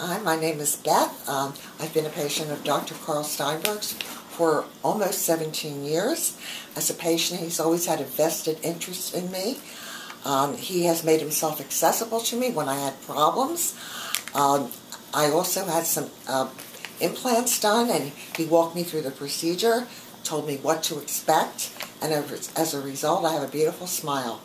Hi, my name is Beth. I've been a patient of Dr. Carl Steinberg's for almost 17 years. As a patient, he's always had a vested interest in me. He has made himself accessible to me when I had problems. I also had some implants done, and he walked me through the procedure, told me what to expect, and as a result, I have a beautiful smile.